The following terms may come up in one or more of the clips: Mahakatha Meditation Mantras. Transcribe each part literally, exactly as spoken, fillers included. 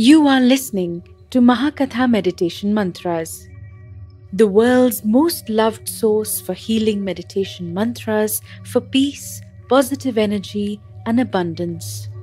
You are listening to Mahakatha Meditation Mantras, the world's most loved source for healing meditation mantras for peace, positive energy, and abundance. Yeah.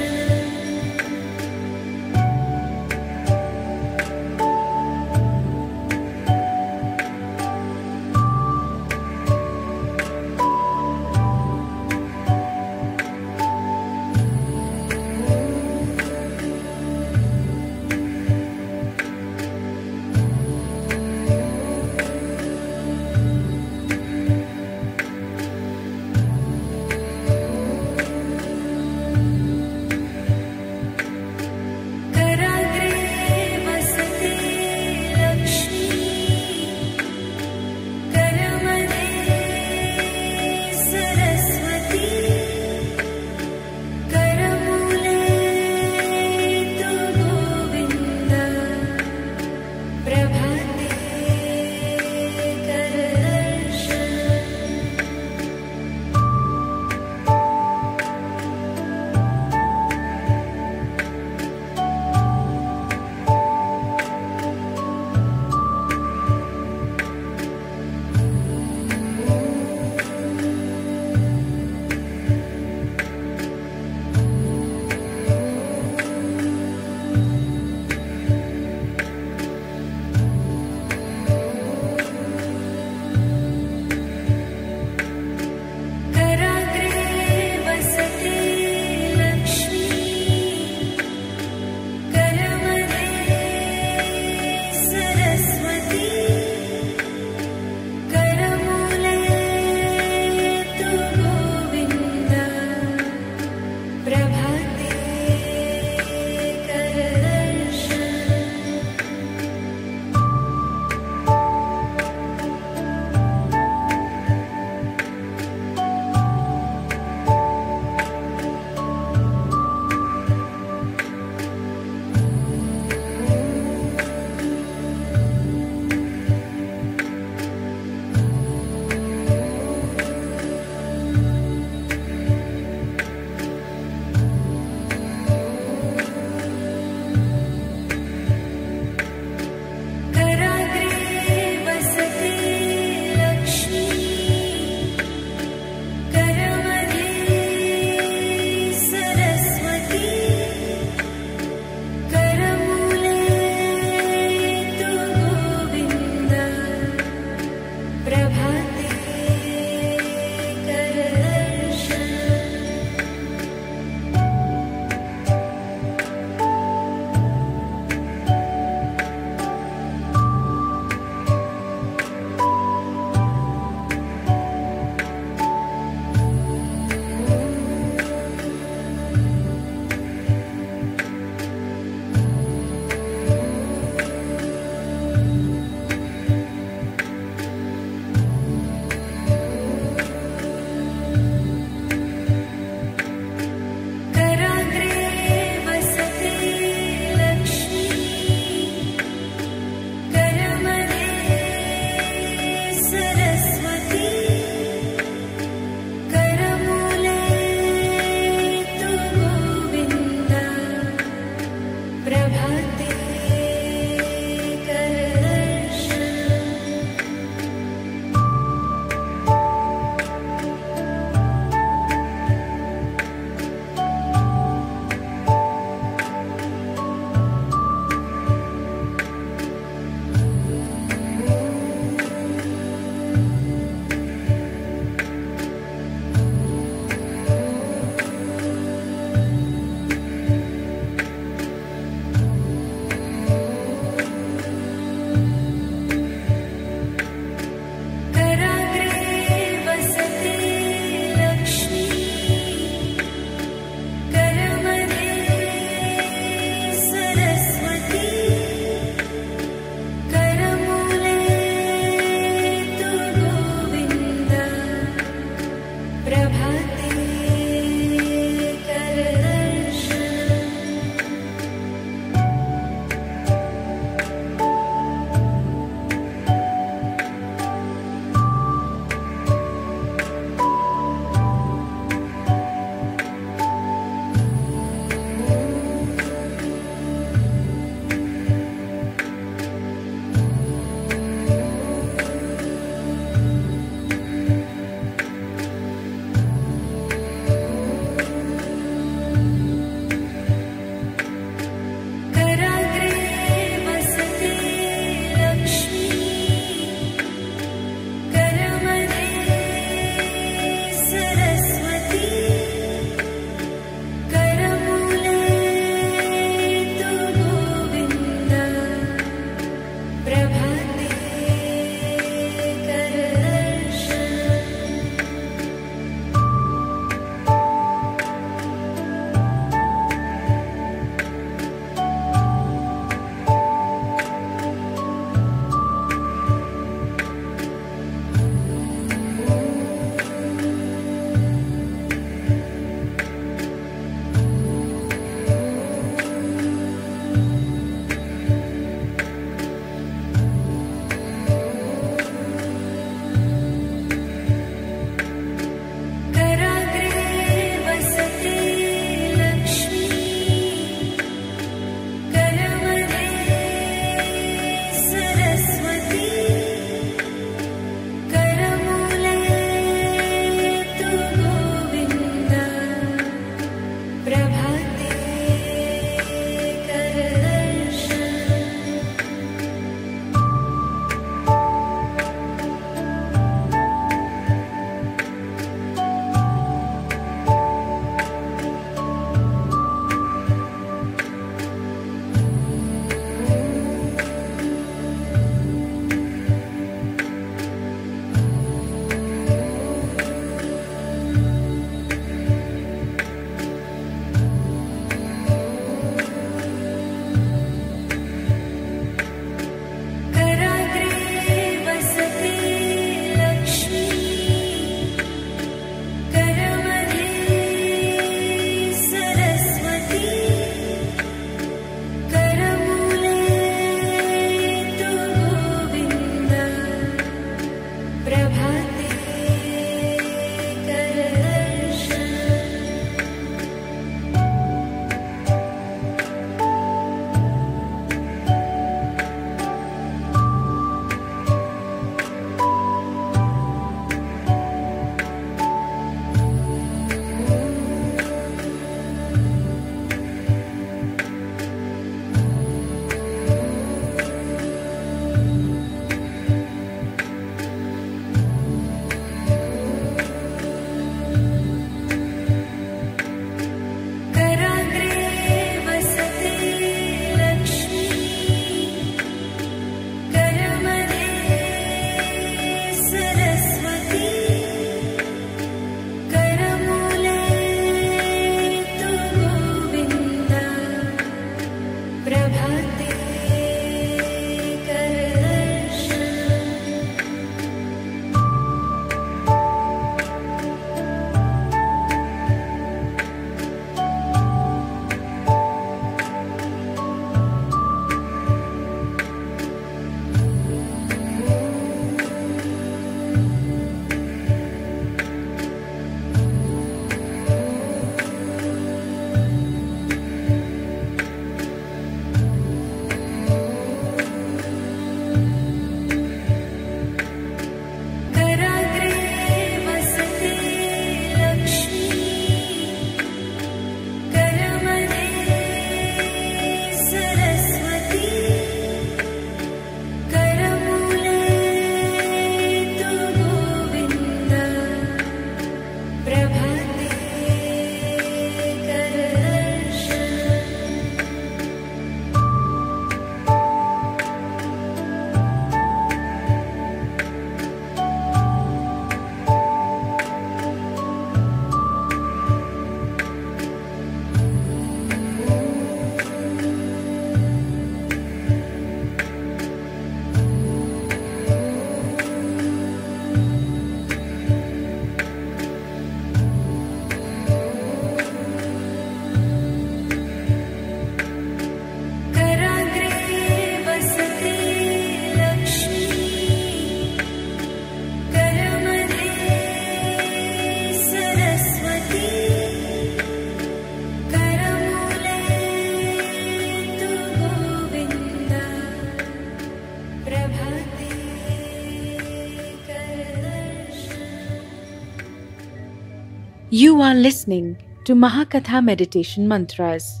You are listening to Mahakatha Meditation Mantras,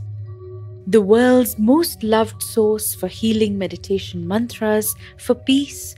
the world's most loved source for healing meditation mantras for peace,